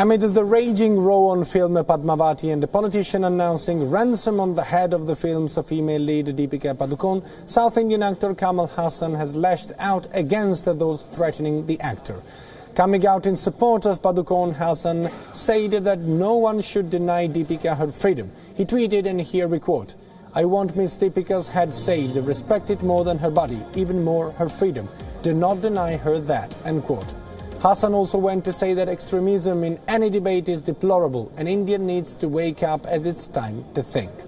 Amid the raging row on film, Padmavati and the politician announcing ransom on the head of the film's female lead Deepika Padukone, South Indian actor Kamal Haasan has lashed out against those threatening the actor. Coming out in support of Padukone, Haasan said that no one should deny Deepika her freedom. He tweeted, and here we quote, "I want Miss Deepika's head saved, respect it more than her body, even more her freedom. Do not deny her that," end quote. Haasan also went to say that extremism in any debate is deplorable and India needs to wake up as it's time to think.